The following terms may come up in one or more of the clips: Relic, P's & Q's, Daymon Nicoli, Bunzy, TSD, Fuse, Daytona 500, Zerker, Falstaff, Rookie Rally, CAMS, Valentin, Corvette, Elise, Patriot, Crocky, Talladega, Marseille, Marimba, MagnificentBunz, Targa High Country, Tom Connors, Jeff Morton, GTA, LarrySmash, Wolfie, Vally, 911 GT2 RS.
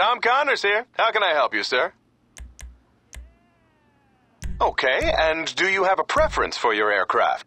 Tom Connors here. How can I help you, sir? Okay, and do you have a preference for your aircraft?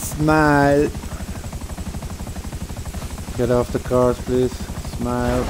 Smile. Get off the cars, please. Smile.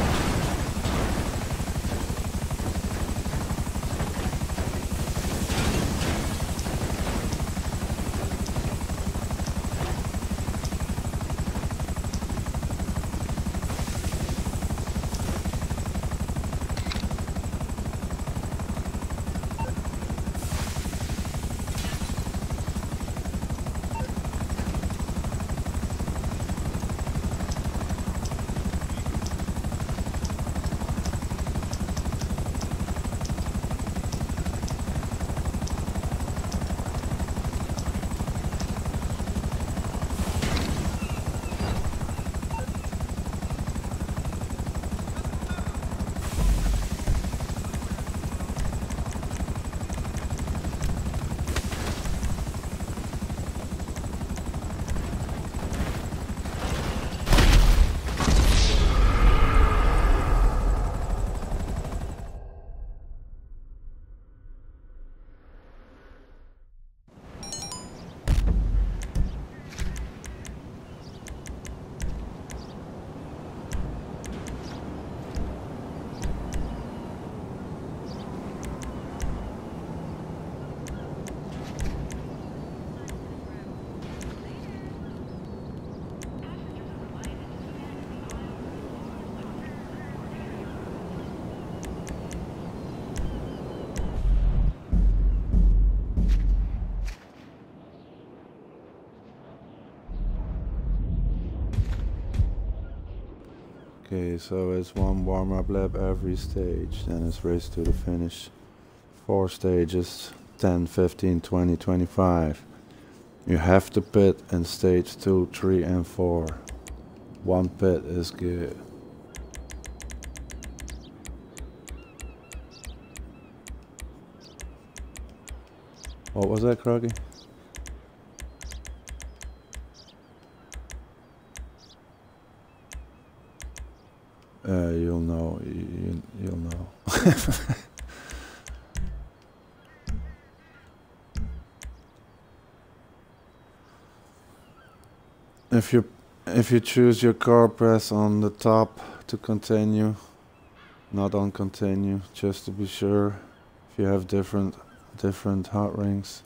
Okay, so it's one warm-up lap every stage, then it's race to the finish. 4 stages, 10, 15, 20, 25. You have to pit in stage 2, 3 and 4. 1 pit is good. What was that, Crocky? You'll know. You'll know. If you choose your car, press on the top to continue, not on continue, just to be sure. If you have different hot rings.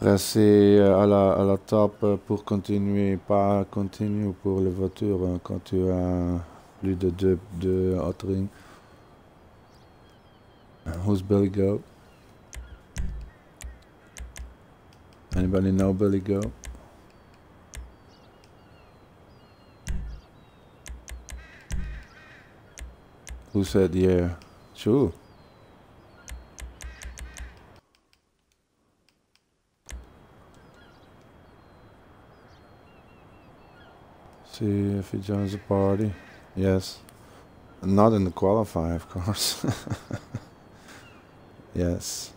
Rester à la top pour continuer, pas continue pour les voitures quand tu as plus de deux hot rings. Who's Billy Goat? Anybody know Billy Goat? Who said yeah? Sure. See if he joins the party. Yes. Not in the qualify, of course. Yes.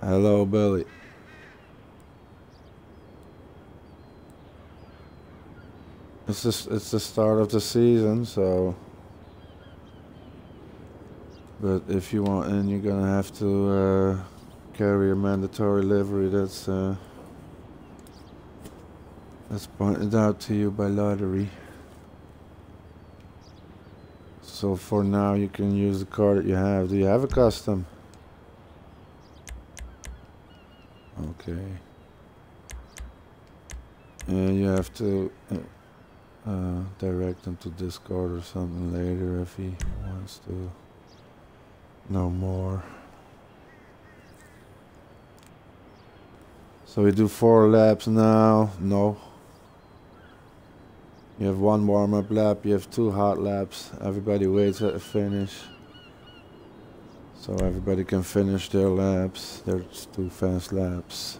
Hello, Billy. It's the start of the season, so. But if you want in, you're gonna have to carry a mandatory livery. That's pointed out to you by lottery. So for now, you can use the car that you have. Do you have a custom? Okay. And you have to direct him to Discord or something later if he wants to know more. So we do 4 laps now. No. You have 1 warm-up lap, you have 2 hot laps. Everybody waits at the finish. So everybody can finish their laps. There's 2 fast laps.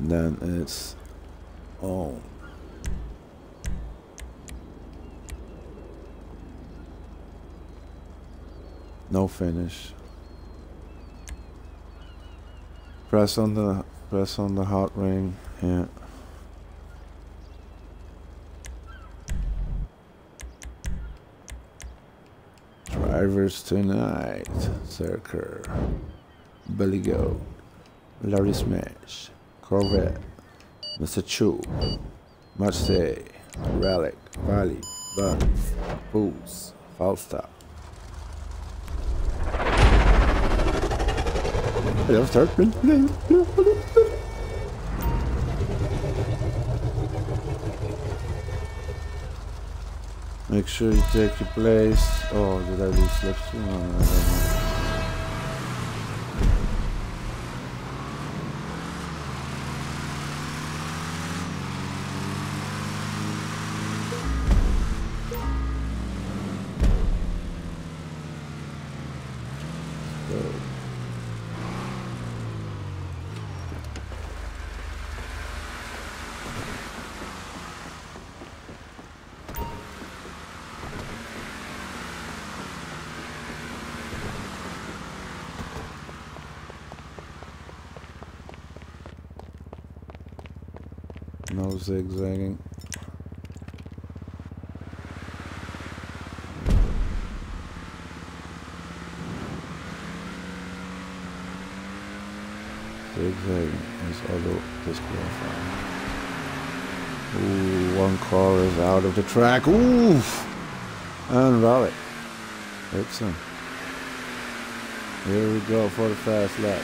And then it's on. No finish. Press on the hot ring. Yeah. Drivers tonight, Zerker, Billy Go, LarrySmash, Corvette, Mr. Chu, Marseille, Relic, MagnificentBunz, Fuse, Falstaff. Hello, start. Make sure you take your place. Oh, did I do slipstream? No, I don't know. Let's go. No zigzagging. Zigzagging is auto disqualifying. Ooh, one car is out of the track. Oof! And Relic. Excellent. Here we go for the fast lap.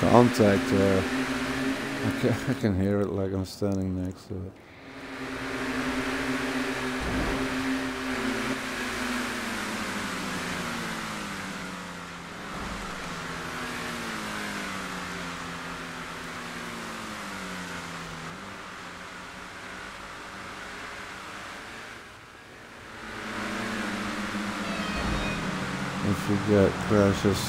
Contact there. I can hear it like I'm standing next to it. if we get crashes.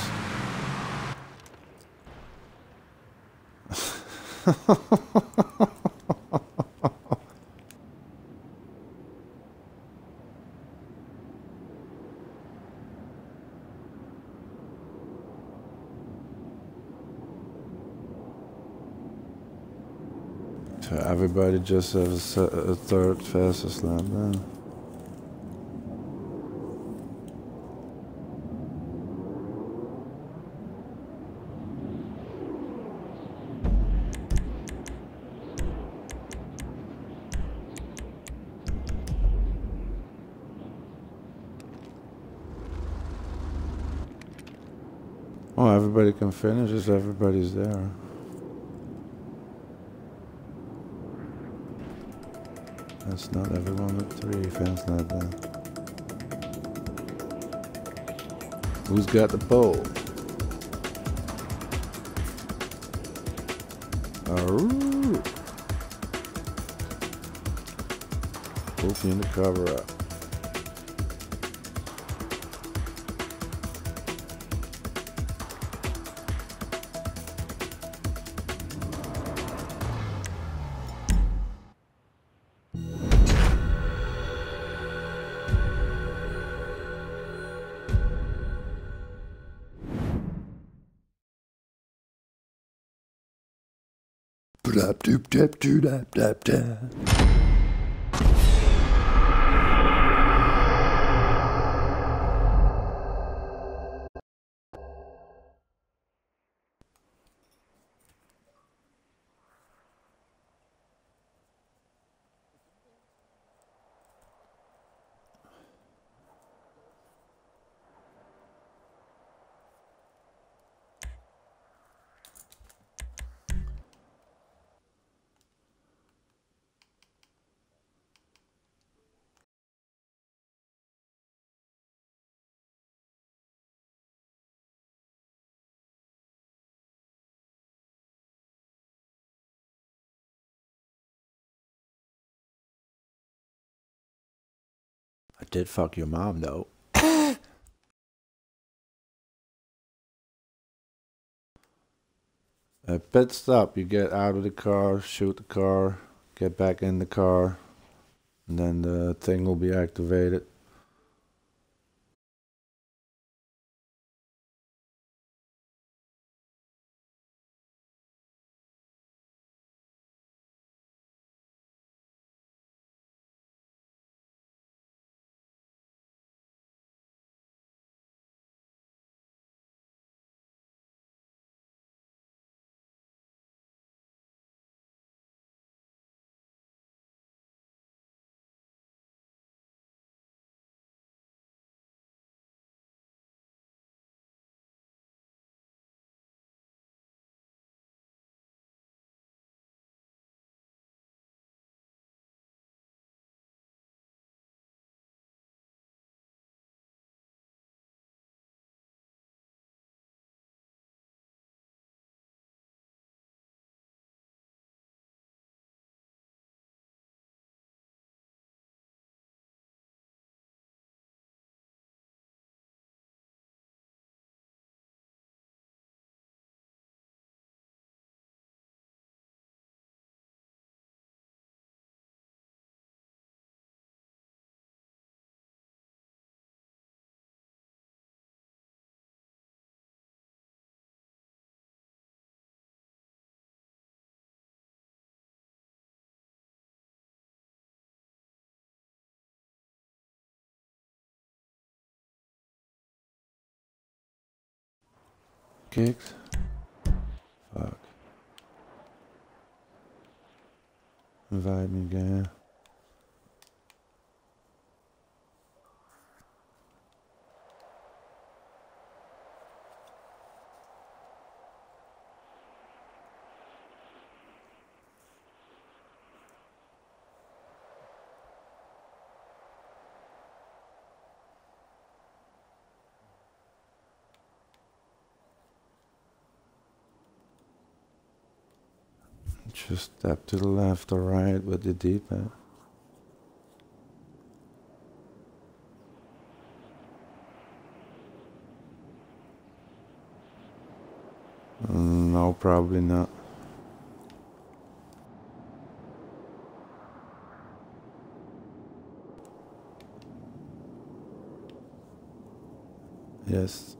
So everybody just has a third fastest lap then. Oh, everybody can finish if everybody's there. That's not everyone with three fans like that. Who's got the pole? Oh. Wolfie in the cover up. I did fuck your mom, though. A pit stop, you get out of the car, shoot the car, get back in the car, and then the thing will be activated. Kicks. Fuck. Invite me again. Just step to the left or right with the D-pad. No, probably not. Yes.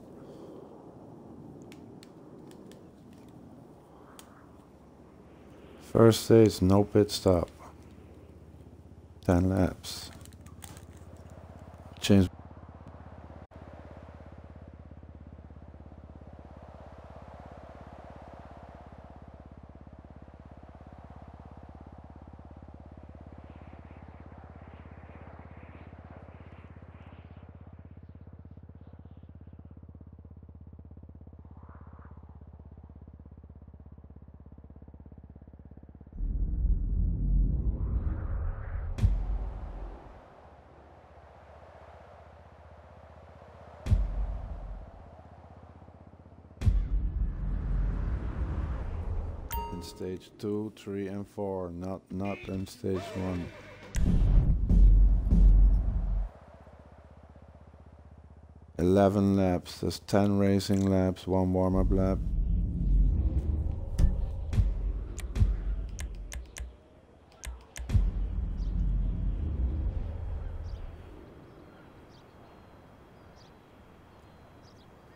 First stage, no pit stop. 10 laps. Change. Stage 2, 3 and 4, not in stage 1. Eleven laps, there's 10 racing laps, 1 warm-up lap.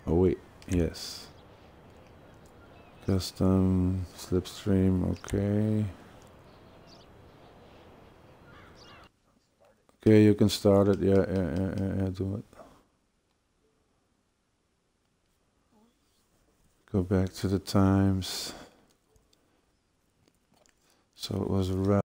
Oh wait, yes. Custom, slipstream, okay. Okay, you can start it, yeah, do it. Go back to the times. So it was around.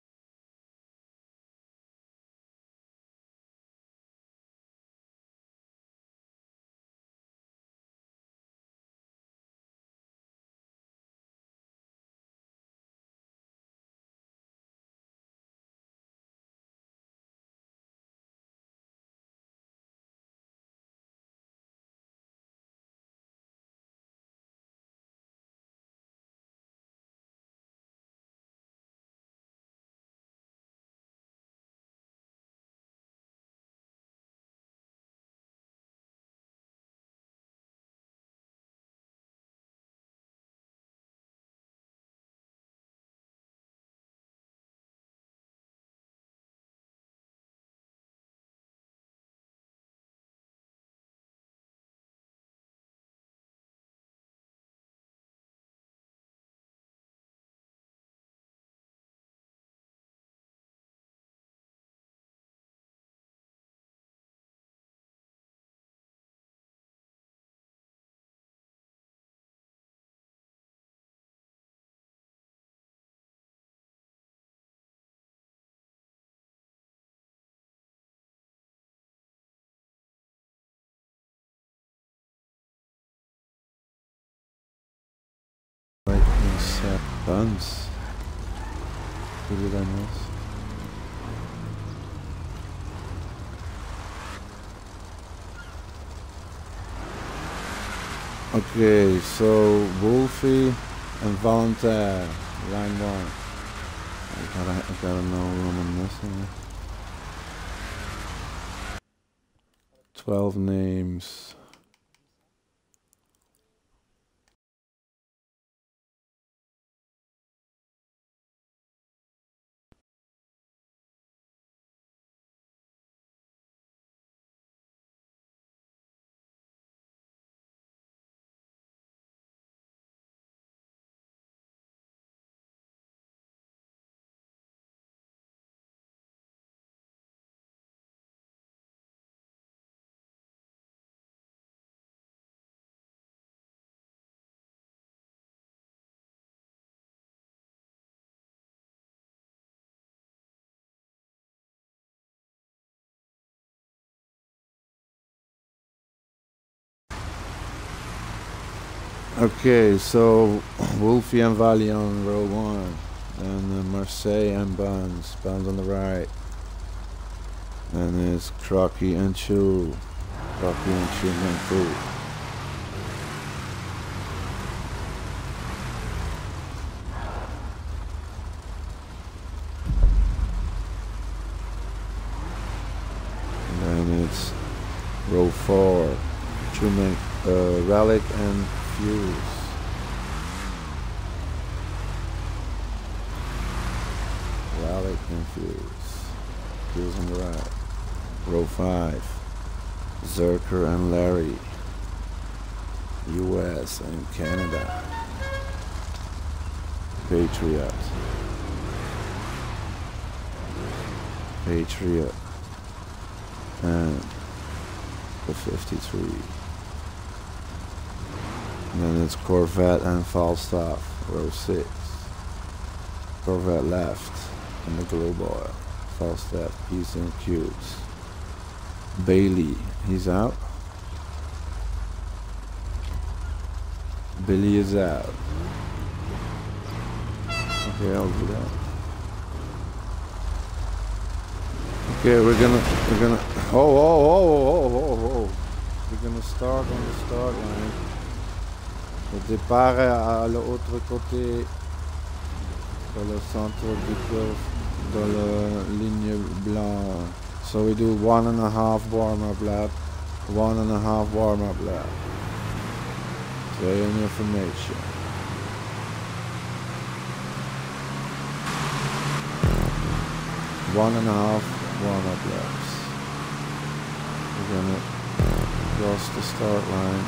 Bunz. Who did I miss? Okay, so Wolfie and Valentin, line one. I gotta know who I'm missing. 12 names. Okay, so Wolfie and Valley on row 1, and Marseille and Bunz on the right, and it's Crocky and Chew and Foo. And then it's row 4, Relic and Fuse. and Fuse. Fuse on the right. Row 5. Zerker and Larry. US and Canada. Patriot. Patriot. And the 53. And then it's Corvette and Falstaff. Row 6. Corvette left. And the globe oil. Falstaff, he's in cubes. Bailey, he's out. Billy is out. Okay, I'll do that. Okay, we're gonna. Oh! We're gonna start on the start line. Le départ à l'autre côté, dans le centre du curve, dans la ligne blanche. So we do 1.5 warm-up lap, 1.5 warm-up lap. Very information. One and a half warm-up laps. We're gonna cross the start line.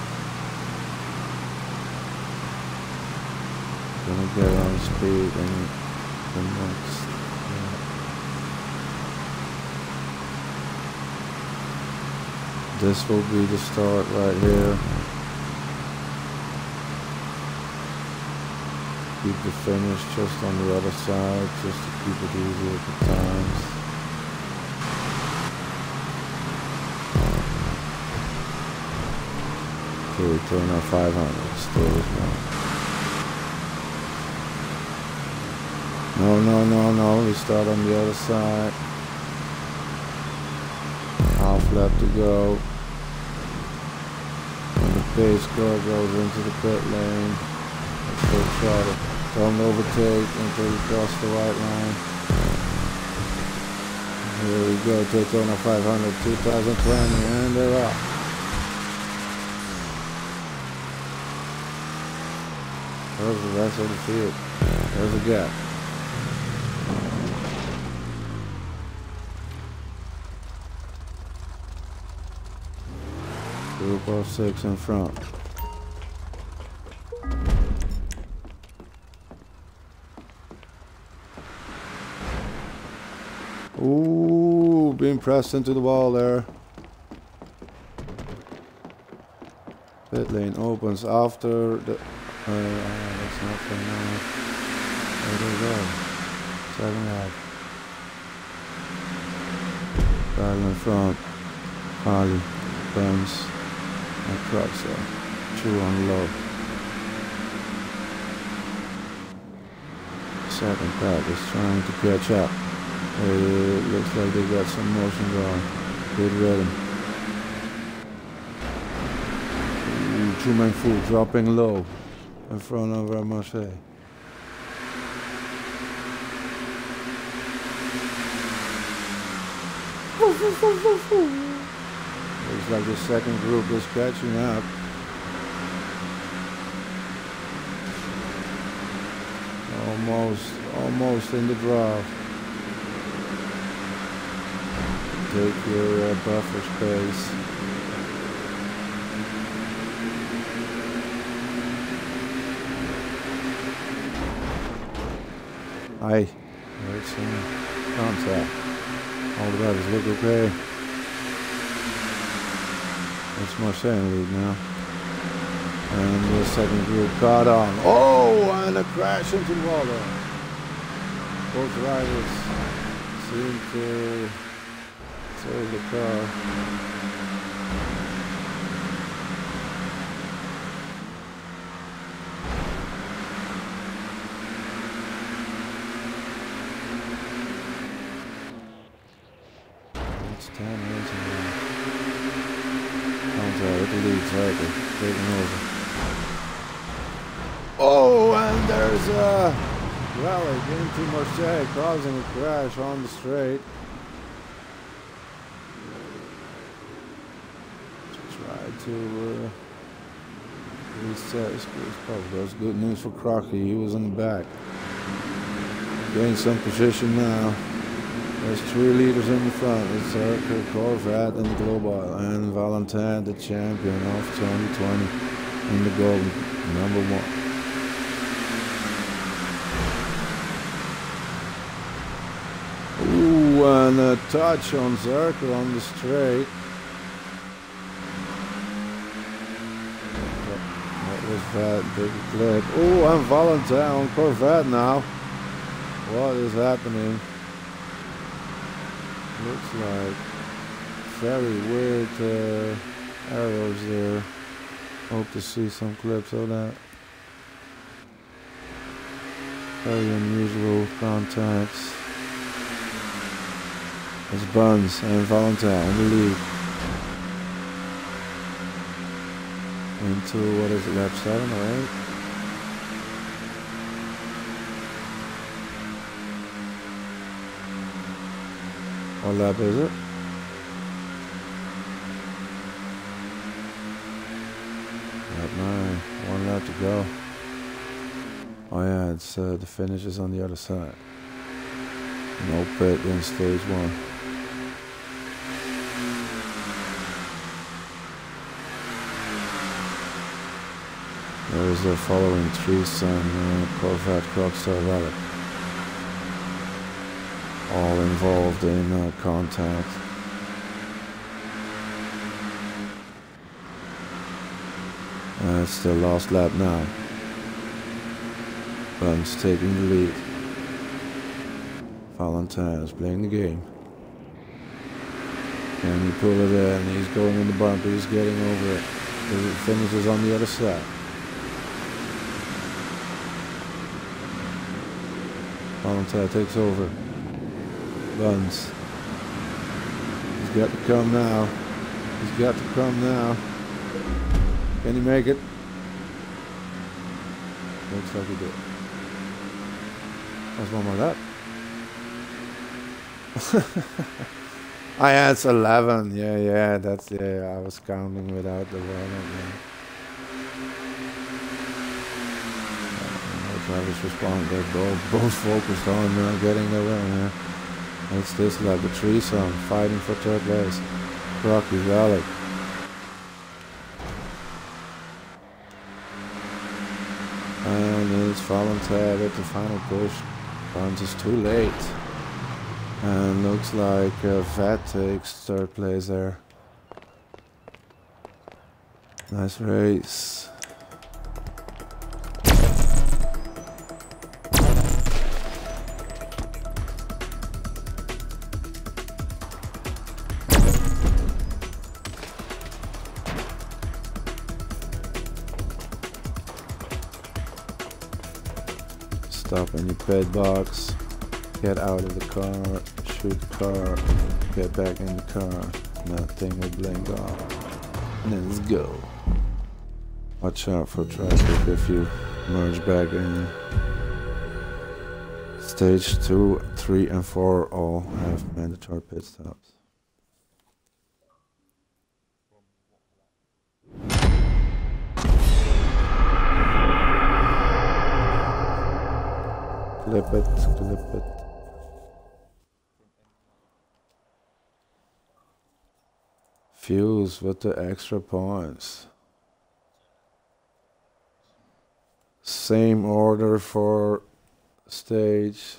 Gonna get on speed and the next. This will be the start right here. Keep the finish just on the other side, just to keep it easy at the times. Okay, Daytona 500, still is one. No, we start on the other side. Half lap to go. And the pace car goes into the pit lane. Still try to don't overtake until you cross the right line. Here we go, Daytona 500 2020, and they're up. There's the rest of the field. There's a gap. Group of 6 in front. Ooh, being pressed into the wall there. Pit lane opens after the... that's not for now. There they go. 7 out. Battle in front. Harley, Burns, and Crocky. 2 on low. Second pack is trying to catch up. It looks like they got some motion going. Good rhythm. Jumanfu dropping low in front of Marseille. Looks like the second group is catching up. Almost in the draw. Take your buffer space. Aye. There's some contact. All the drivers look okay. That's Marseille in the lead now. And the second group caught on. Oh, and a crash into the wall. Both drivers seem to... So the car. It's 10 minutes ago. Comes out with the lead, Zerker, taking over. Oh, and there's a Relic into Marseille, causing a crash on the straight. To reset his probably. That was good news for Crocky. He was in the back. Gained some position now. There's 3 leaders in the front. It's Zerker, Corvette, and Global, and Valentin, the champion of 2020 in the golden, number 1. Ooh, and a touch on Zerker on the straight. That was that big clip. Ooh, and Valentin on Corvette now. What is happening? Looks like very weird arrows there. Hope to see some clips of that. Very unusual contacts. It's Bunz and Valentin in the lead. Into, what is it, lap 7 or 8? What lap is it? Lap 9. 1 lap to go. Oh yeah, it's the finish is on the other side. No pit in stage 1. There's the following threesome, Corvette, Crocky, Relic. All involved in contact. It's the last lap now. Bunz taking the lead. Valentin is playing the game. Can he pull it in? He's going in the bumper, he's getting over it. It finishes on the other side. Valentin takes over. Bunz. He's got to come now. He's got to come now. Can he make it? Looks like he did. That's one more lap. It's 11. Yeah, that's I was counting without the Relic. Drivers respond. They're both focused on getting the win. It's this lap, the threesome fighting for 3rd place. Crocky, Relic. And it's Valentin with the final push. Bunz is too late. And looks like Vat takes 3rd place there. Nice race. Stop in your pit box. Get out of the car, shoot the car, get back in the car, nothing will blink off. Let's go. Watch out for traffic if you merge back in. Stage 2, 3 and 4 all have mandatory pit stops. Clip it, clip it. Fuse with the extra points. Same order for stage.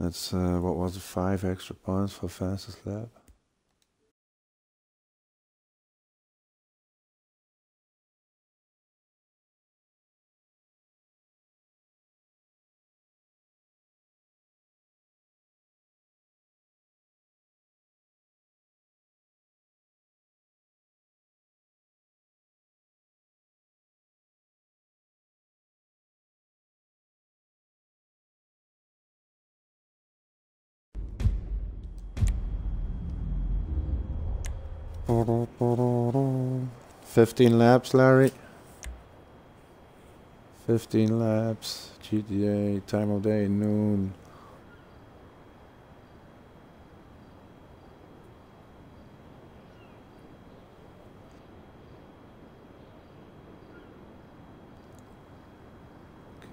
That's what was it, 5 extra points for fastest lap. $15 laps, Larry. 15 laps. GTA, time of day, noon.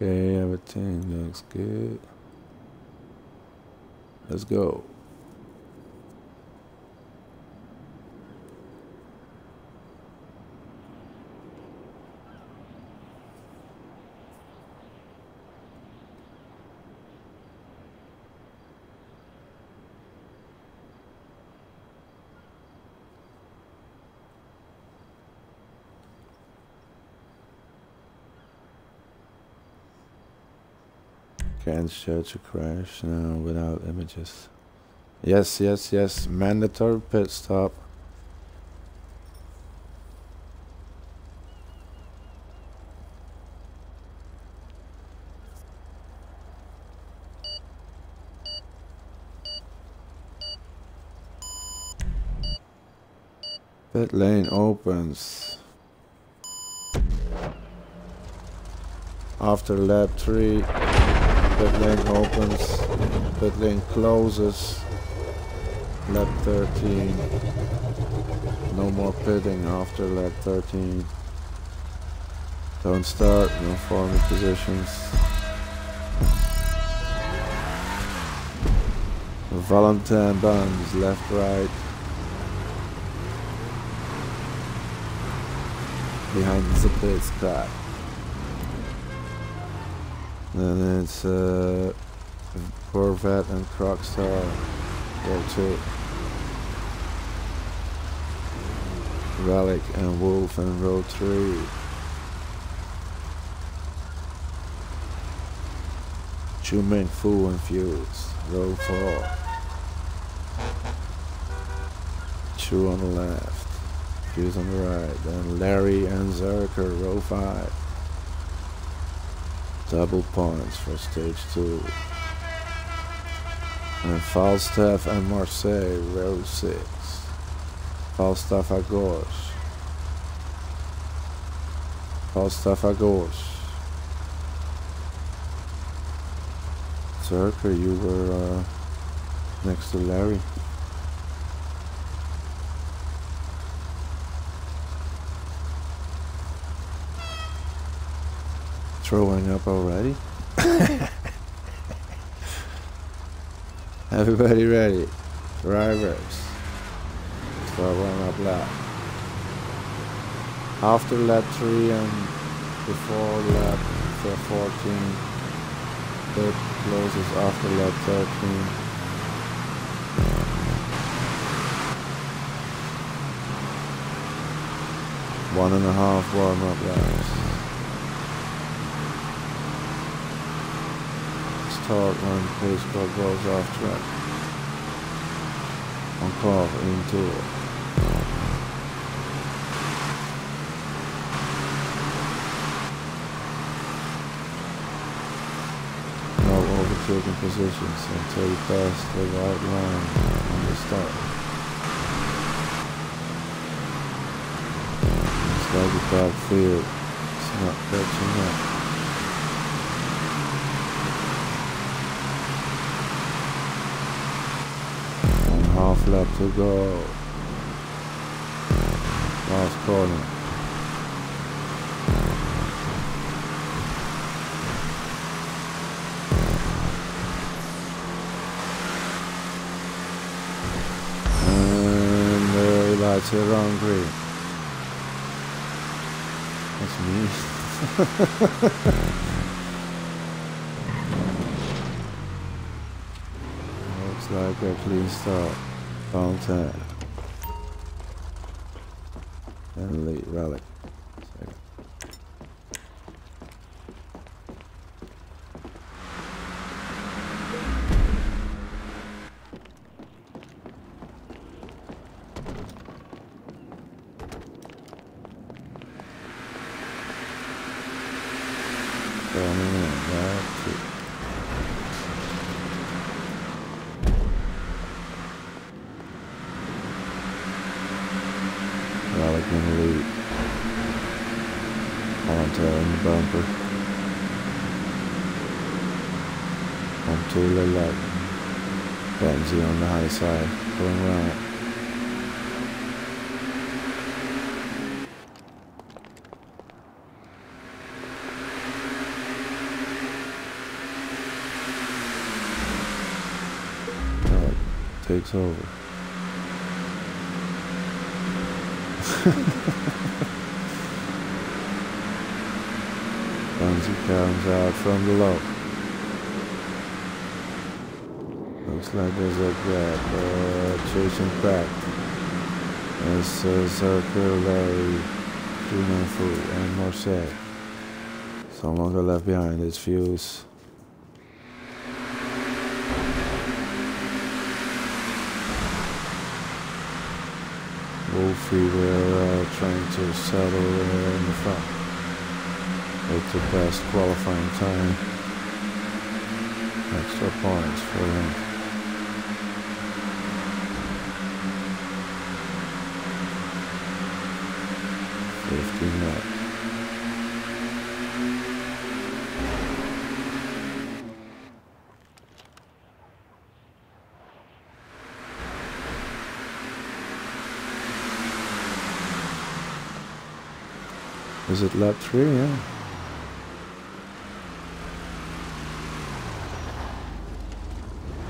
Okay, everything looks good. Let's go. Can't search a crash now without images. Yes, yes, yes. Mandatory pit stop. Pit lane opens. After lap 3. Pit lane opens, pit lane closes, lap 13, no more pitting after lap 13, don't start, no forming positions. Valentin Bunz, left, right, behind the pits car. Then it's Corvette and Crockstar go to Relic and Wolf and row 3. Chu Ming Fu and Fuse, row 4. Chu on the left, Fuse on the right, then Larry and Zerker, row 5. Double points for stage 2. And Falstaff and Marseille, row 6. Falstaff à gauche. Falstaff à gauche. Zerker, you were next to Larry. Throwing up already? Everybody ready? Drivers. Throwing up lap. After lap 3 and before lap 14, it closes after lap 13. One and a half warm up laps. Start when pace car goes off track. On curve into it. No overtaking positions until you pass the right line on the start. It's like a backfield. It's not catching up. Half lap to go. Last corner. And there he lights it on green. That's me. Looks like a clean start. Valentine and late Relic. On the high side, going right. takes over. Bunzy comes out from below. Looks like there's a grab, chasing back. It's Zerker, Larry, Human Food, and Marseille. It's no longer left behind, it's Fuse. Wolfie were trying to settle in the front with the best qualifying time. Extra points for him. Is it lap 3? Yeah.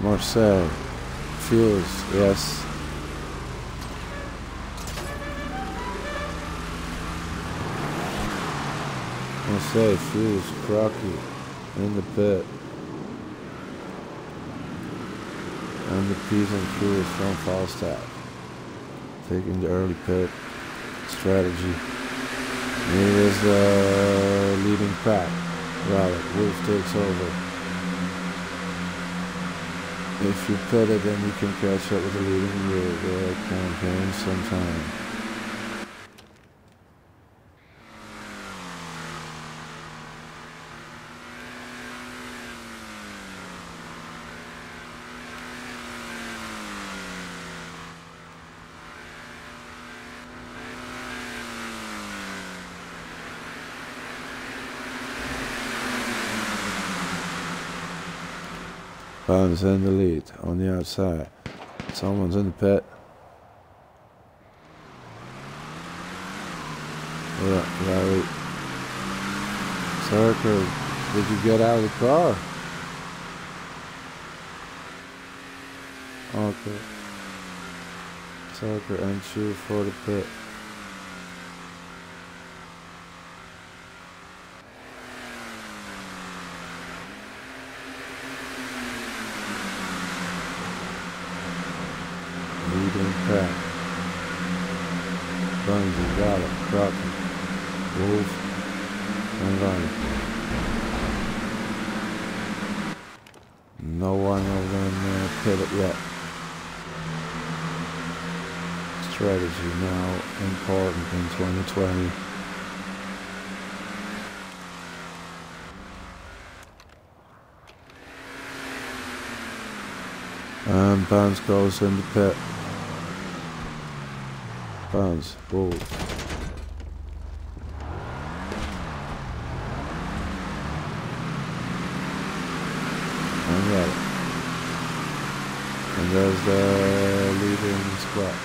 Marcel. Fuse. Yes. Marcel, Fuse, Crocky in the pit. And the P's and Q's from Falstaff. Taking the early pit strategy. He is the leading pack. Relic, Wolf takes over. If you put it, then you can catch up with the leading rig campaign sometime. Bunz in the lead on the outside. Someone's in the pit. Yeah, Larry. Zerker, did you get out of the car? Okay. Zerker and shoe for the pit. Bunz, Relic, Crocky, Wolf, and Valentin. No one of them hit it yet. Strategy now important in 2020. And Bunz goes in the pit. Bunz, Wolf. And Relic. And there's the leading squad.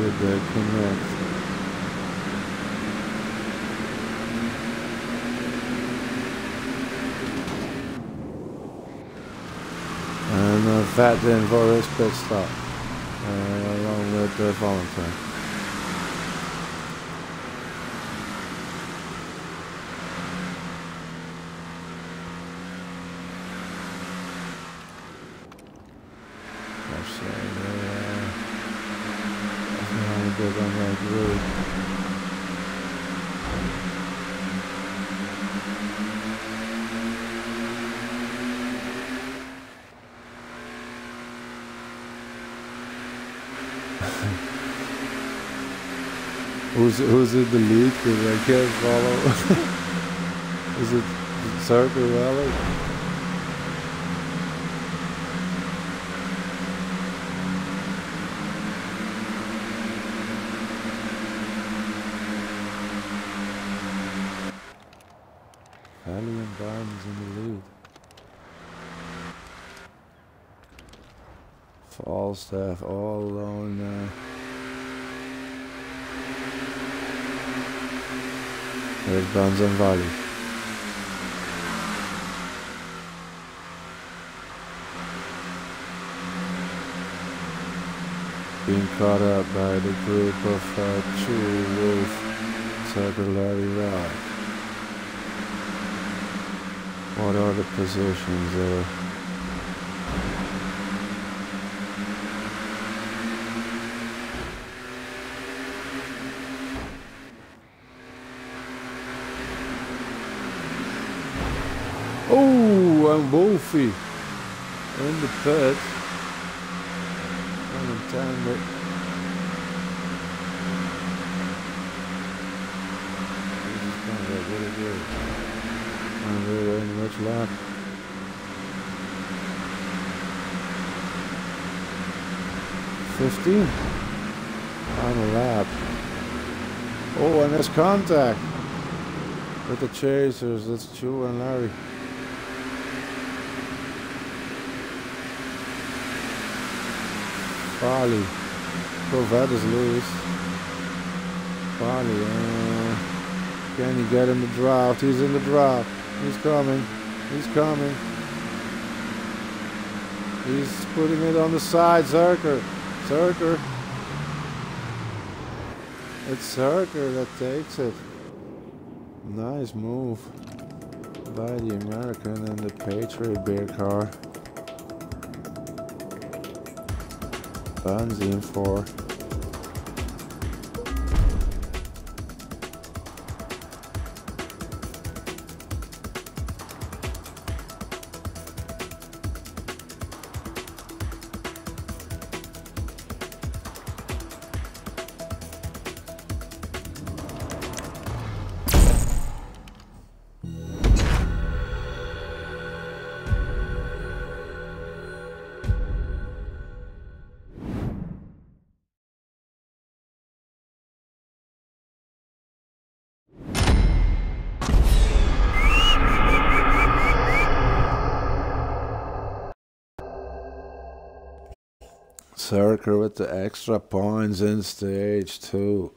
They connect. And that then for his pit stop, along with the Valentin. Who's in the lead? Because I can't follow. Is it Zerker, Relic? Valley and Bunz in the lead. Falstaff all alone now. There's Bunz and Volley. Being caught up by the group of Chewy, Wolf, Zerker, Larry, Relic. What are the positions there? Oh, and Wolfie in the pit. But I'm really in much luck. On a lap. Oh, and there's contact with the chasers. That's Chew and Larry. Farley, Corvette is loose. Farley, can he get in the draft? He's in the draft. He's coming. He's coming. He's putting it on the side. Zerker. Zerker. It's Zerker that takes it. Nice move by the American and the Patriot beer car. Bunz in for Zerker with the extra points in stage 2.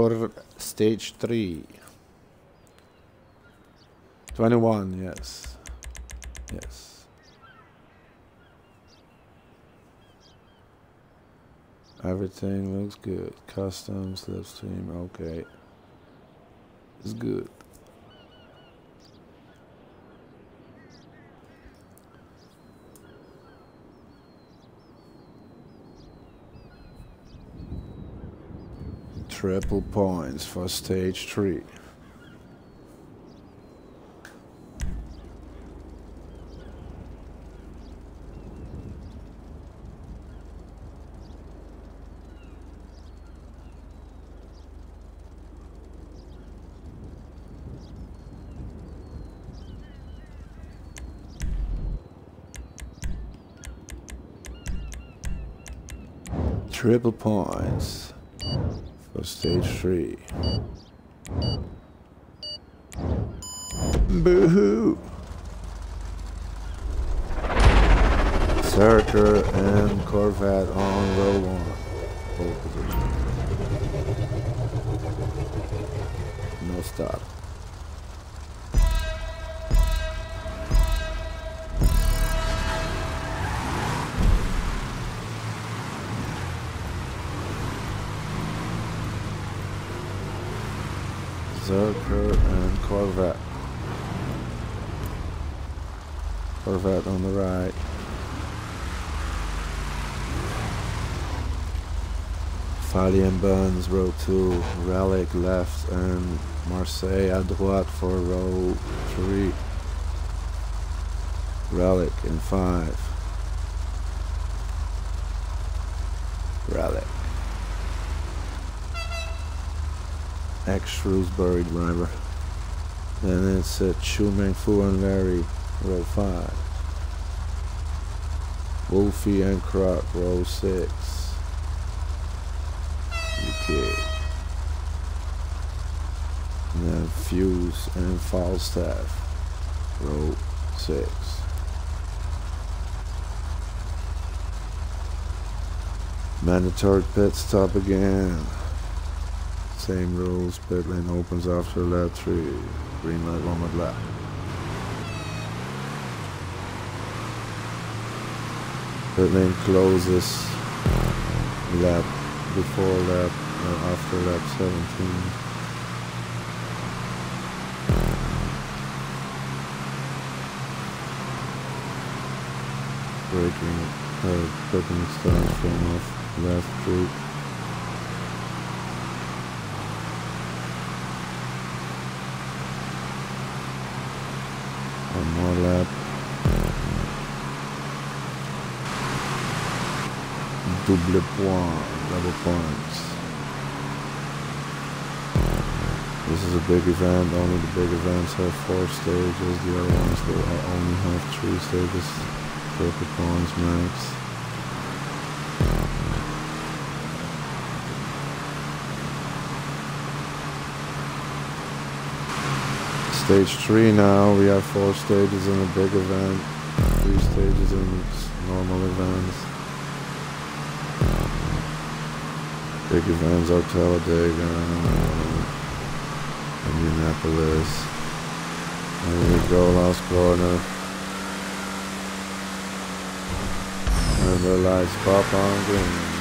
For stage 3. 21, yes. Yes. Everything looks good. Custom, slipstream, okay. It's good. Triple points for stage 3. Triple points. Stage 3. Boo-hoo! Zerker and Corvette on row 1. No stop. Zerker and Corvette. Corvette on the right. MagnificentBunz, row 2. Relic left and Marseille à droite for row 3. Relic in 5. Relic. Ex-Shrewsbury driver. Then it's Chu Meng Fu and Larry, row 5. Wolfie and Crock, row 6. UK. And then Fuse and Falstaff, row 6. Mandatory pit stop again. Same rules, pit lane opens after lap 3. Green light, 1 minute lap. Pit lane closes lap before lap or after lap 17. Braking, pit lane starts from off left group. One more lap. Double point, double points. This is a big event, only the big events have 4 stages, the other ones will only have 3 stages. Triple points max. Stage 3 now, we have 4 stages in a big event, 3 stages in normal events. Big events are Talladega, Indianapolis. And here we go, last corner. And the lights pop on green.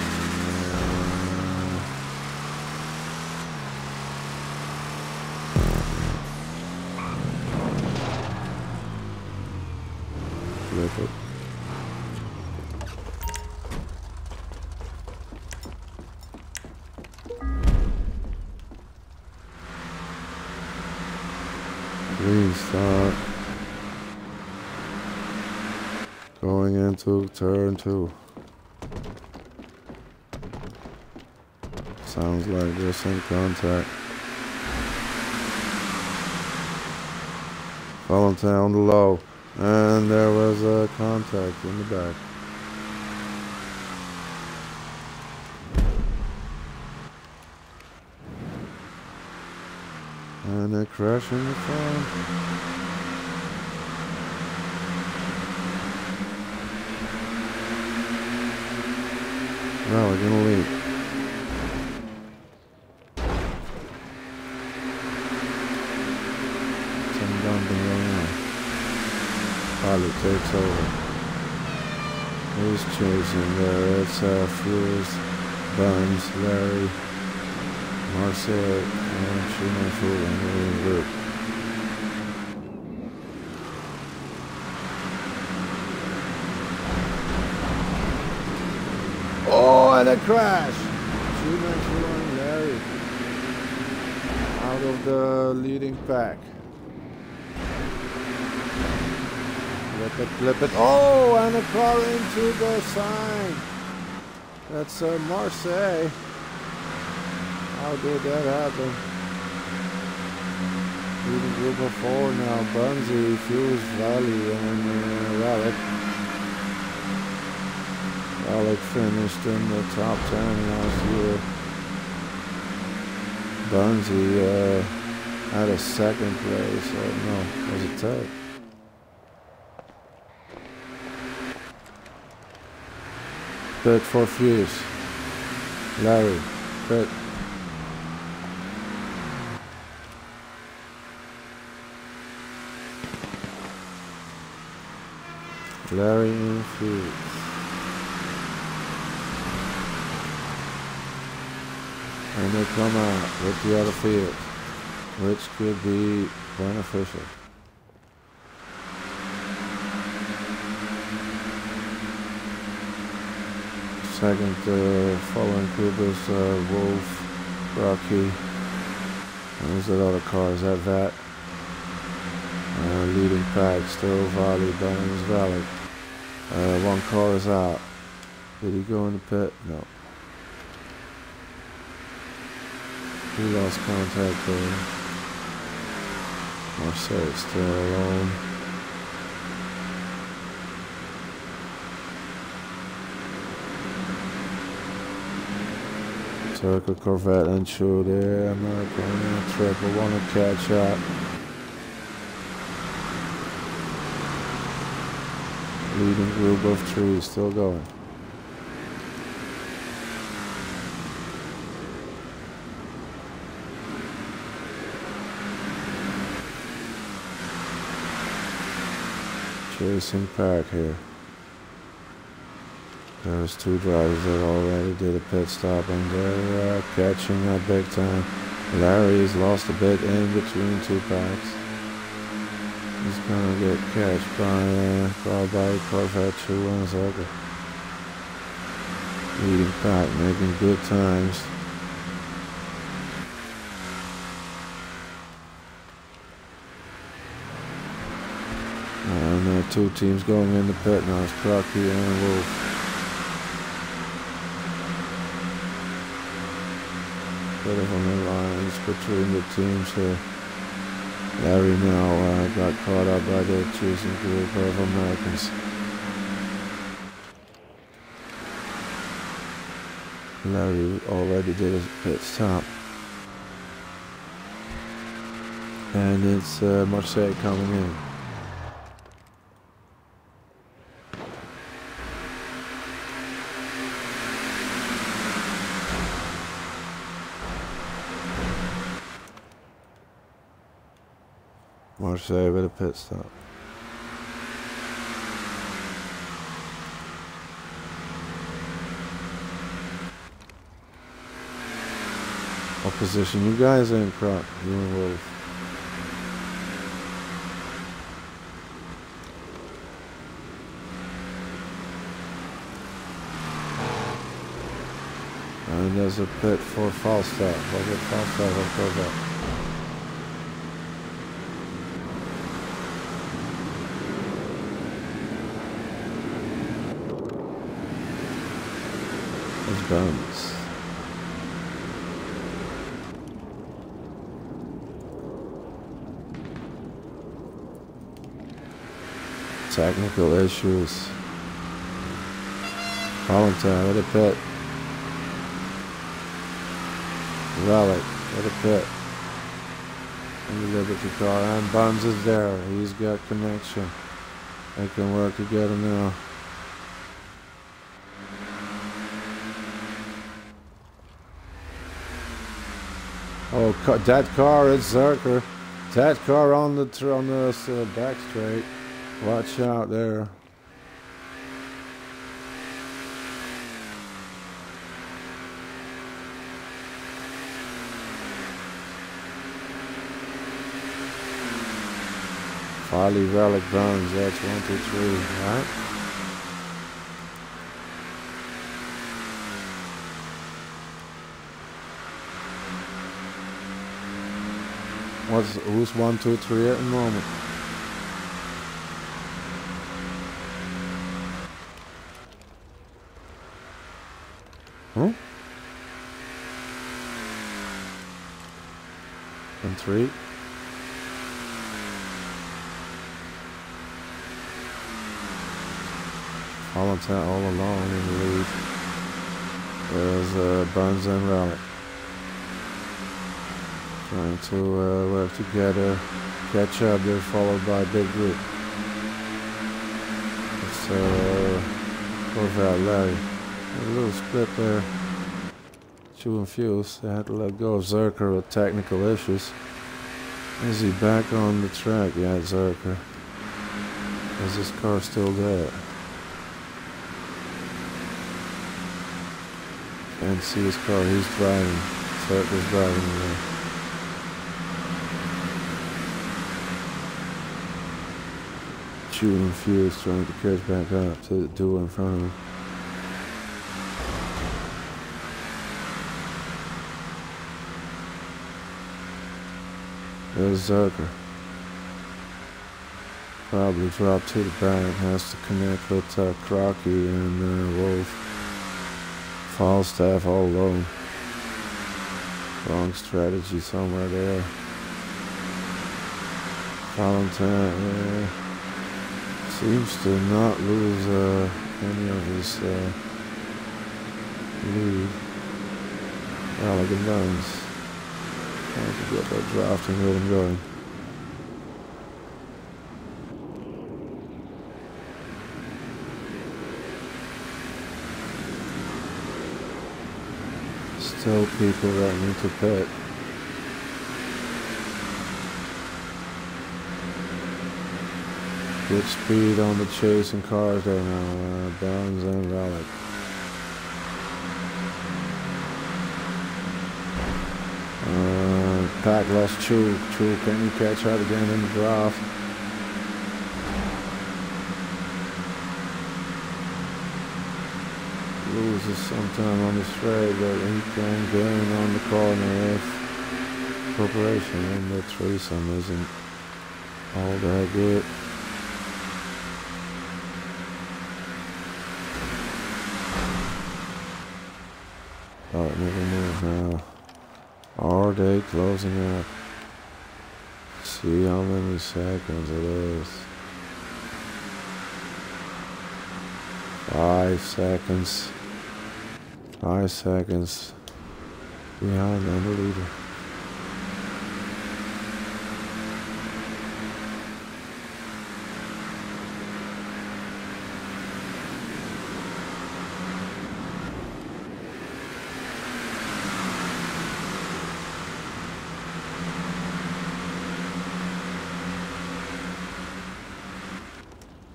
Green start. Going into turn 2. Sounds like this in contact. Valentin on the low. And there was a contact in the back. And a crash in the front. Well, we're gonna leave. Turn down the road. Pilot takes over. Who's chasing there? It's Fuse, Bunz, Larry, Marseille, and Schumacher and the winning group. Oh, and a crash! Schumacher and Larry out of the leading pack. Flip it, oh, and a car into the sign. That's Marseille. How did that happen? Leading group of 4 now, Bunzi, Fuse, Valley, and Relic. Relic finished in the top 10 last year. Bunzi had a second place, no, was it third? Pit for Fuse. Larry, pit. Larry and Fuse. And they come out with the other field. which could be beneficial. Second following group is Wolf, Crocky. There's a lot of cars at that. Leading pack still Volley, Bunz, Relic. One car is out. Did he go in the pit? No. He lost contact there. Marseille still alone. Zerker, Corvette, unsure there. I'm not going to trip. I want to catch up. Leading group of trees still going. Chasing pack here. There's two drivers that already did a pit stop and they're catching up big time. Larry's lost a bit in between two packs. He's gonna get catched by Corvette 2-1 Zerker. Leading pack, making good times. And there are two teams going in the pit now. It's Crocky and Wolf. Bit of an alliance between the teams here. Larry now got caught up by the choosing group of Americans. Larry already did his pit stop. And it's Marseille coming in. Marseille with a pit stop. Opposition, you guys ain't crap. You and Wolf. And there's a pit for Falstaff. I'll get Falstaff and Corvette. Bunz. Technical issues. Valentin with a pit. Relic with a pit. And the Liberty car. And Bunz is there. He's got connection. They can work together now. Oh, that car is Zerker. That car on the back straight. Watch out there. Folly, Relic, Bunz. That's 1, 2, 3. Right. Who's 1, 2, 3 at the moment? Huh? And 3. Valentin all alone in the lead. There's Bunz and Relic. Trying to work together, catch up. They're followed by a big group. It's Corvette, Larry. A little split there. Chew and Fuse. They had to let go of Zerker with technical issues. Is he back on the track? Yeah, Zerker. Is his car still there? Can't see his car. He's driving. Zerker's driving away. shooting Fuse, trying to catch back up to the dude in front of him. There's Zerker. Probably dropped to the back, has to connect with Crocky and Wolf. Falstaff all low. Wrong strategy somewhere there. Valentin seems to not lose any of his lead. MagnificentBunz. Trying to get that draft and get him going. Still people that need to pit. Good speed on the chasing cars there now, Bunz and Relic. Pack lost Chu. Chu, can you catch out again in the draft? Loses sometime on the straight, but he can gain on the corner if preparation and the threesome isn't all that good. Alright, moving in now. Are they closing up? Let's see how many seconds it is. 5 seconds. 5 seconds behind on the leader.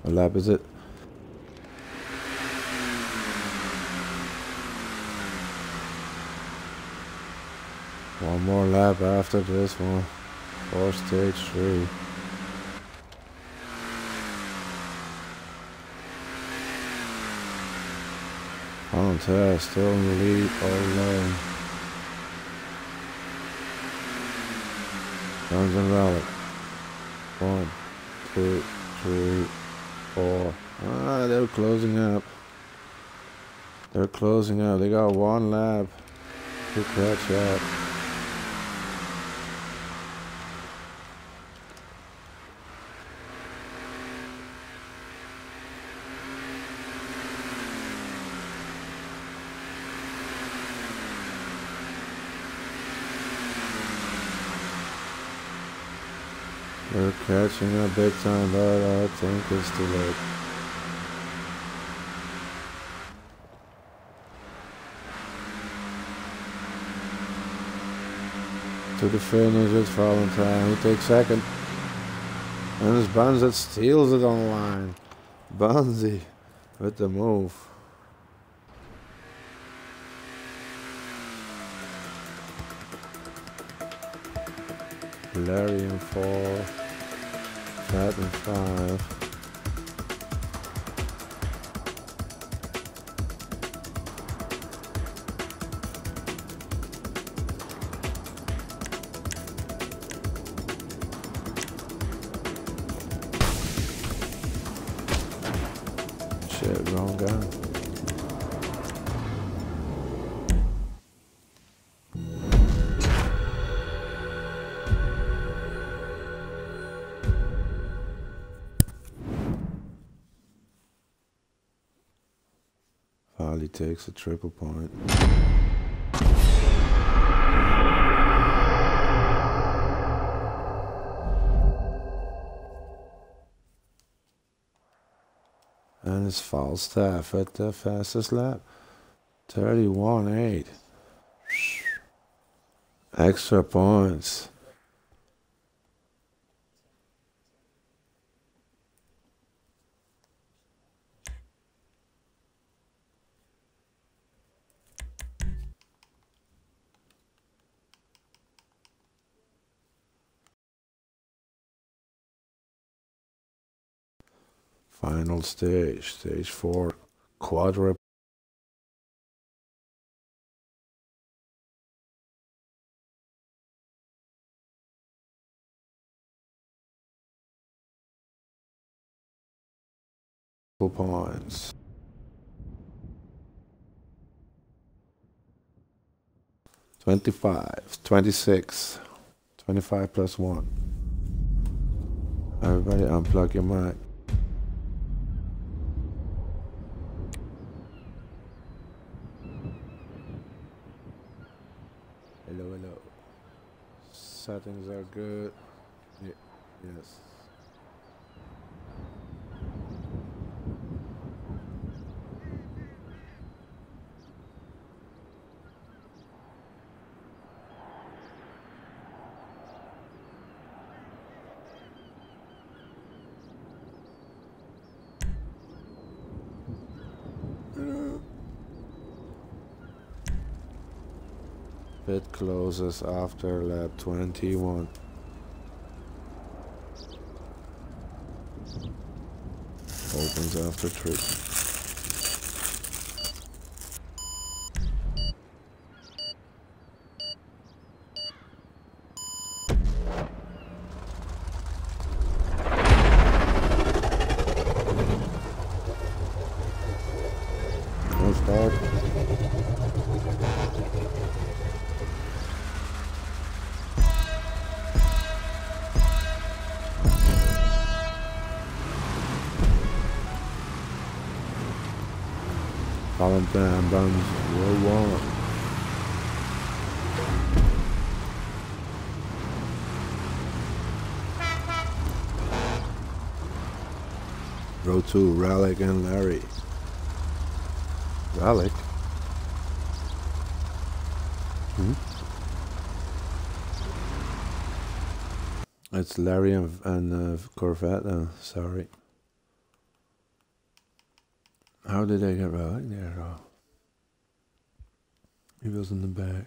What lap is it? One more lap after this one for stage 3. Hunter still in the lead all alone. Bunz and Relic. 1, 2, 3, 4. Ah, they're closing up. They're closing up. They got one lap to catch up. They're catching up big time, but I think it's too late. To the finish, it's Valentin who takes second. And it's Bunz that steals it on the line. Bunzy with the move. Larry in 4. Pat in 5. Shit, wrong guy. He takes a triple point. And it's Falstaff at the fastest lap. 31.8. Extra points. Final stage, stage 4, quadruple. Points. $25, $26, $25 plus 1. Everybody unplug your mic. Hello, hello. Settings are good. Yeah. Yes. It closes after lap 21. Opens after 3. No start. Valentin Bunz will won. Row 2, Relic and Larry. Relic? It's Larry and Corvette, sorry. How did I get Relic there? Oh. He was in the back.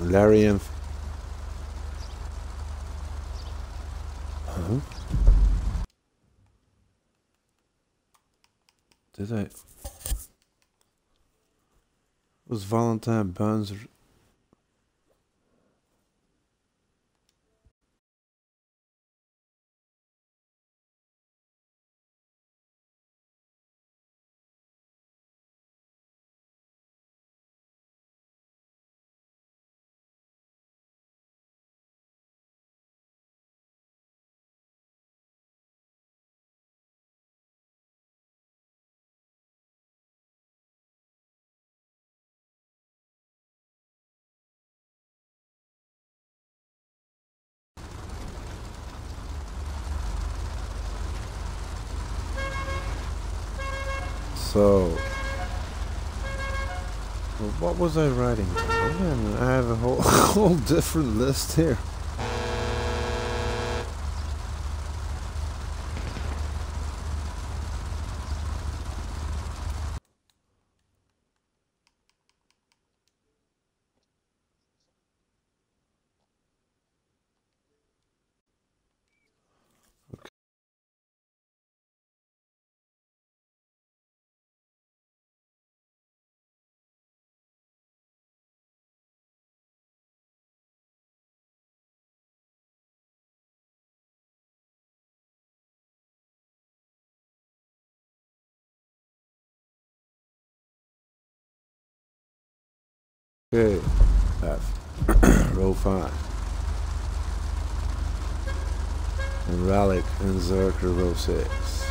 Larry and... Huh? Did I... Was Valentin Bunz? So, what was I writing? Oh man, I have a whole different list here. Okay, row 5. And Relic and Zerker row 6.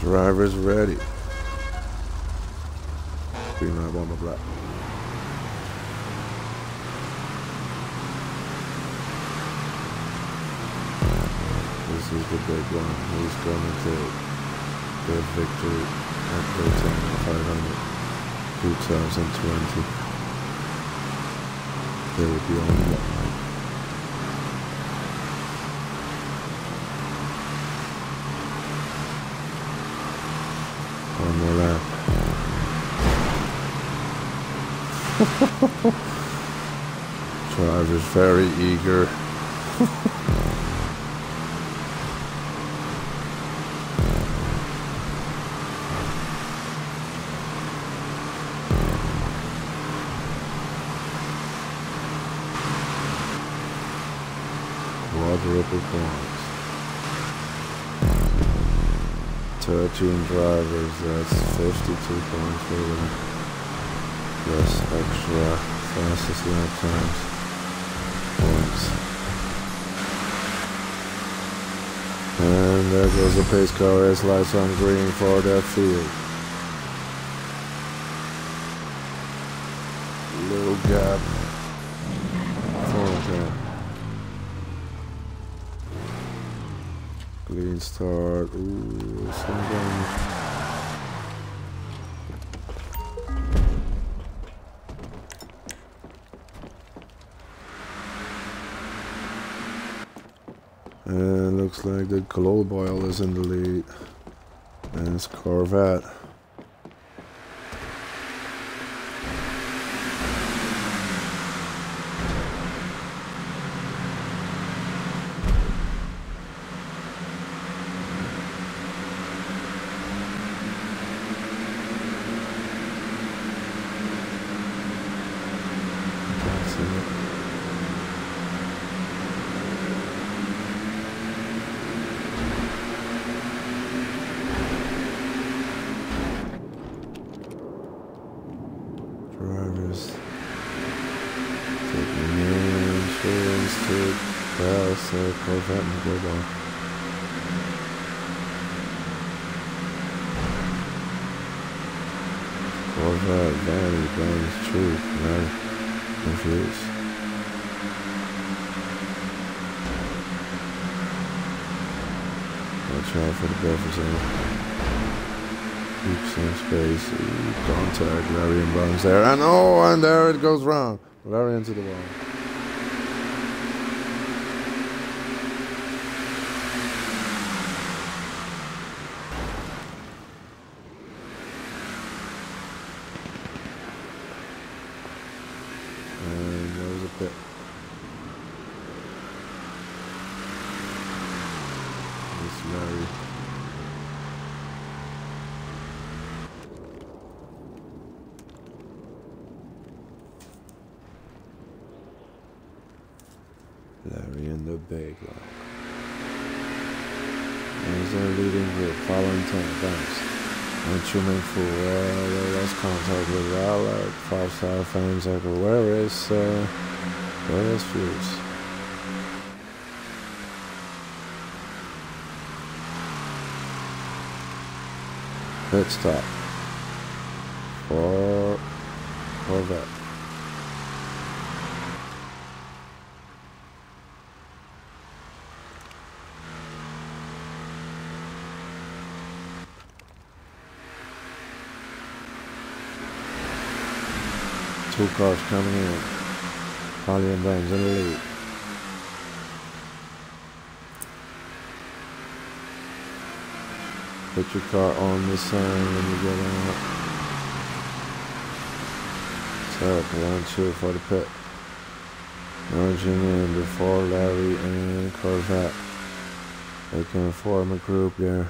Driver's ready. Green light, one more black. This is the big one. Who's gonna take the victory? At Daytona 500, 2020, they will be on the line. one more lap. Driver's very eager. Quadruple points. 13 drivers, that's 52 points for them. Plus extra fastest lap times. Points. And there goes the pace car as lights on green for that field. Little gap. Green start. Ooh, some damage. And looks like the Cologne Boyle is in the lead. And it's Corvette. Contact Larry and Bunz there, and oh, and there it goes round. Larry into the wall. And there was a pit. It's Larry. Big lock. And he's there leading with Valentin, Bunz. And Truman for they lost contact with Relic, Falstaff, and Zerker. Where is Fuse? Pit stop. For Corvette. Two cars coming in. Harley and Bunz in the lead. Put your car on the sign when you get out. Set up 1-2 for the pit. Merging in before Larry and Corvette. They can form a group there.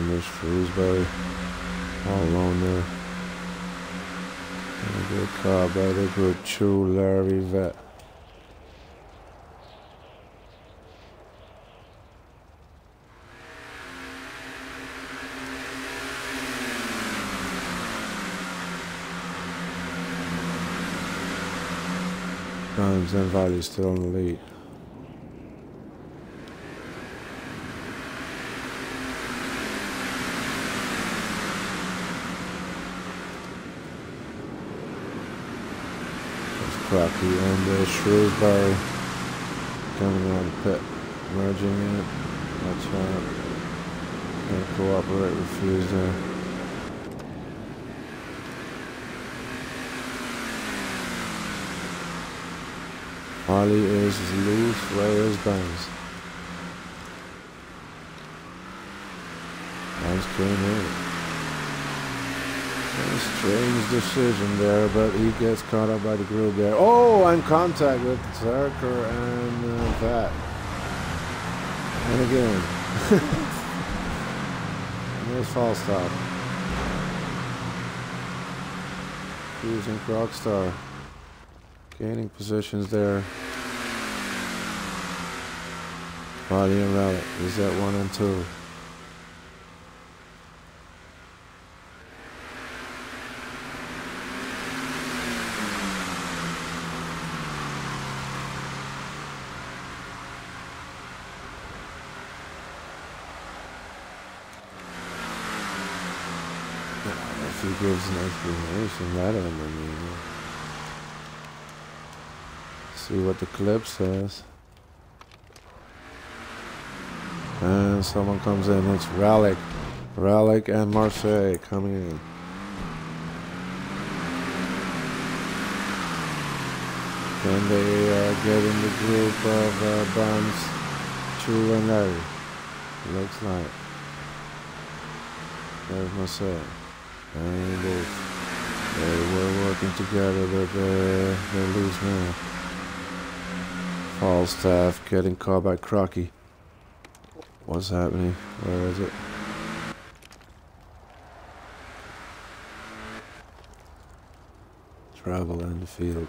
Miss Frisbee all alone there. And a good car by the group 2, Larry Vet. Grimes and Valley still in the lead. Crocky and Shrewsbury coming out of the pit, merging in it. That's right. Can't cooperate with Fuse there. Harley is loose, Reyes Bangs. Bangs came in. A strange decision there, but he gets caught up by the group there. Oh, I'm in contact with Zerker and that. And again. And there's Falstaff. Using Crockstar. Gaining positions there. Body and Relic. He's at 1 and 2. He gives an explanation, that I mean. See what the clip says. And someone comes in, it's Relic. Relic and Marseille coming in. Can they get in the group of Bunz, True and Larry? Looks like. There's Marseille. And they were working together, but they lose now. Falstaff getting caught by Crocky. What's happening? Where is it? Trouble in the field.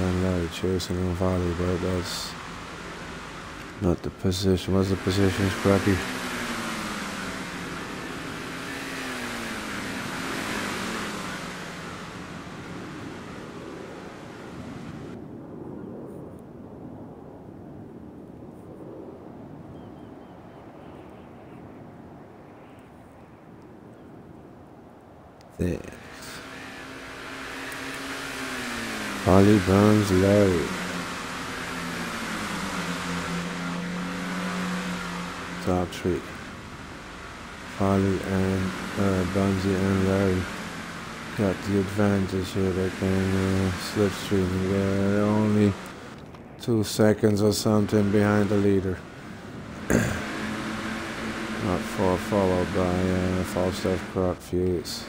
I'm not chasing on volley, but that's not the position. What's the position, Crocky? There. Holly Burns Larry. Top trick. Holly and Bunzy and Larry got the advantage here. They can slipstream. They're only 2 seconds or something behind the leader. Not far followed by Falstaff, Crock, Fuse.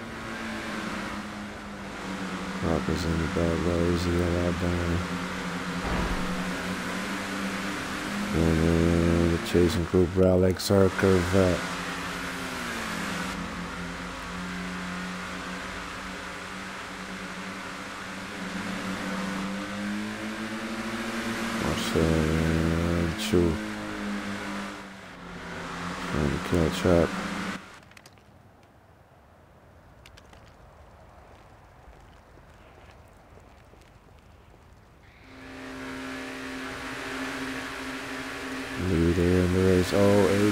Crockers in the bad way, easy to allow down. And the chasing group, Relics, our Corvette. Marseille, Chu. Trying to catch up.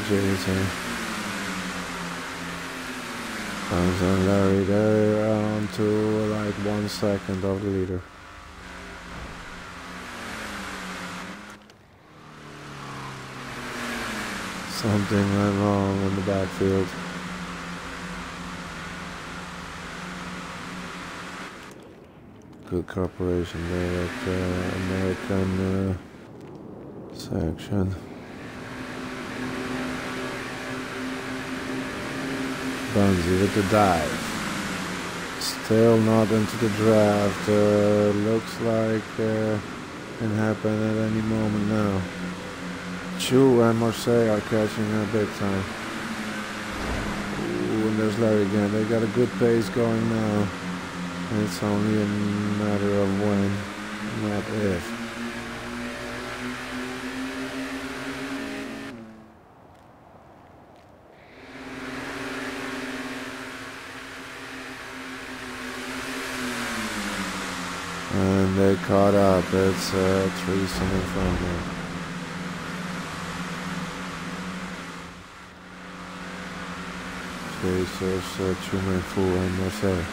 Jason. Bunz and Larry, they're on to like 1 second of the leader. Something went wrong in the backfield. Good cooperation there at the American section. Bunzy with the dive. Still not into the draft. Looks like can happen at any moment now. Chu and Marseille are catching her big time. Ooh, and there's Larry again. They got a good pace going now. And it's only a matter of when, not if. And they caught up. It's threesome in front of them. Racers, Truman, Fool, and Marseille.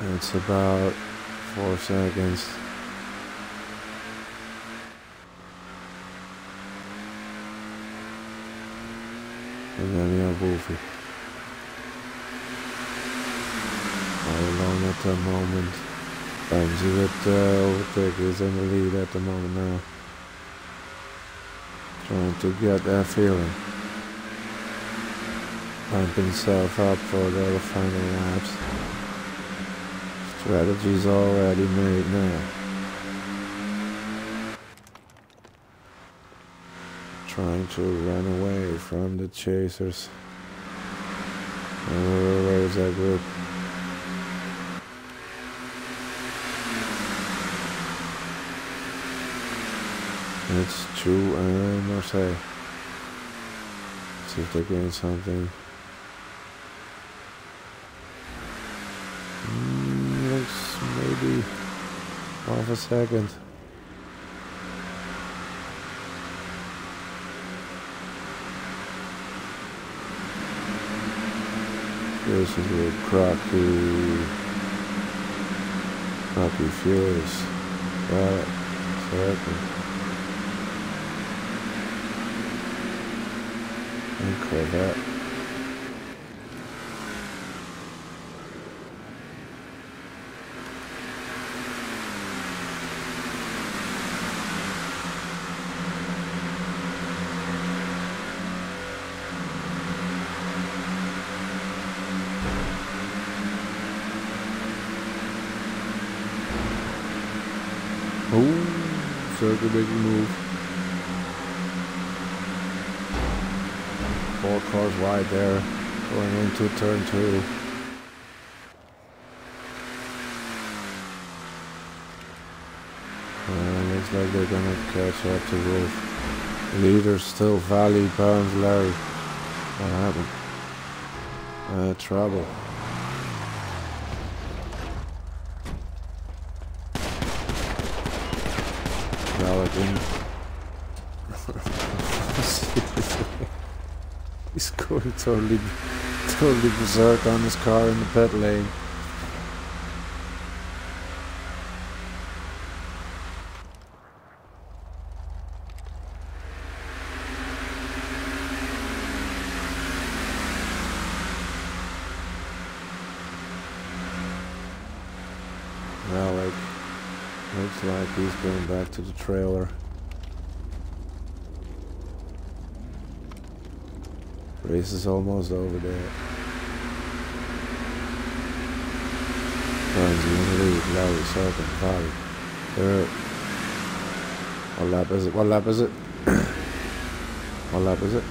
And it's about 4 seconds. And then we have Wolfie. All alone at the moment. Bunzy with overtake is in the lead at the moment now. Trying to get that feeling. Pump himself up for the final laps. Strategy's already made now. Trying to run away from the chasers. Where is that group? It's True and Marseille. See if they gain something. Looks maybe half a second. This is with Crocky Fuse. Relic, Zerker. And Corvette. Oh, so the big move. 4 cars wide there, going into turn 2. Looks like they're gonna catch up to Wolf. Leaders still Valley, Bunz, Larry. What happened? Trouble. Valentin. He's going totally berserk on his car in the pit lane. Relic. Looks like he's going back to the trailer. Race is almost over there. Bunz in the lead, Larry, Zerker, Valley. Third. What lap is it? What lap is it? What lap is it?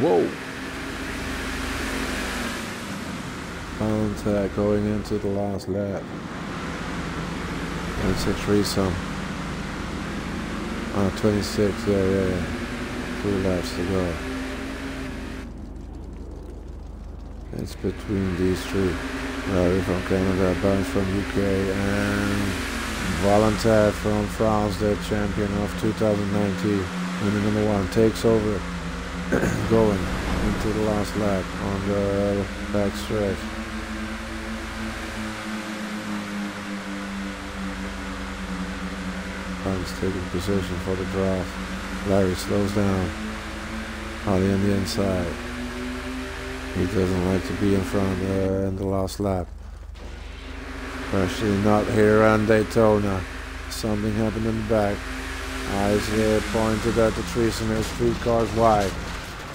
Whoa! Contact going into the last lap. It's a threesome. 26, yeah. 2 laps to go. It's between these 3. Larry from Canada, Bunz from UK, and Valentin from France, the champion of 2019. Winner #1 takes over, going into the last lap on the back stretch. Bunz taking position for the draft. Larry slows down, Holly on the inside. He doesn't like to be in front in the last lap. Especially not here on Daytona. Something happened in the back. Eyes pointed at the trees, and there's 3 cars wide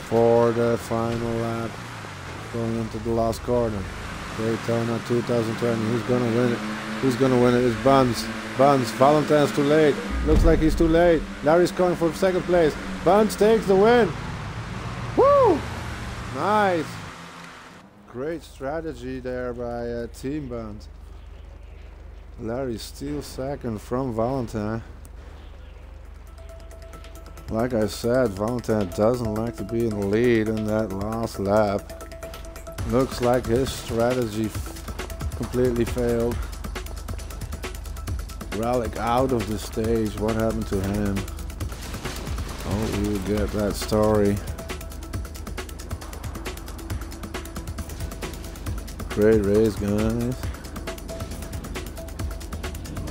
for the final lap. Going into the last corner. Daytona 2020. Who's gonna win it? Who's gonna win it? It's Bunz. Bunz, Valentin's too late. Looks like he's too late. Larry's going for 2nd place. Bunz takes the win. Woo! Nice. Great strategy there by Team Bunz. Larry steals 2nd from Valentin. Like I said, Valentin doesn't like to be in the lead in that last lap. Looks like his strategy completely failed. Relic out of the stage. What happened to him? Oh, you get that story. Great race, guys.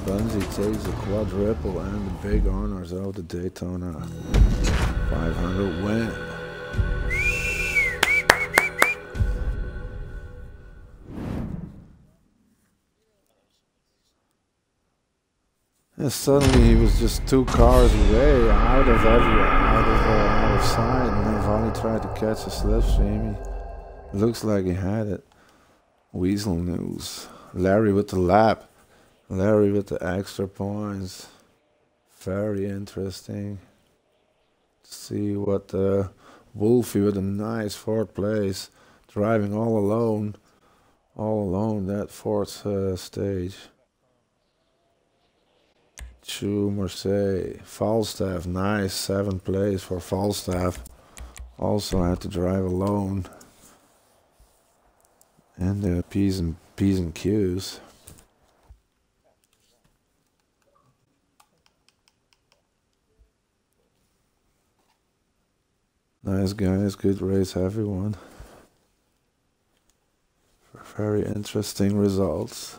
Bunzy takes the quadruple and the big honors of the Daytona 500 win. And suddenly he was just two cars away, out of sight. And Navani tried to catch a slipstream. Looks like he had it. Weasel news. Larry with the lap. Larry with the extra points. Very interesting. See what the Wolfie with a nice fourth place, driving all alone. All alone that fourth stage. To Marseille. Falstaff, nice seventh place for Falstaff. Also had to drive alone. And the P's and Q's. Nice guys, good race everyone. Very interesting results.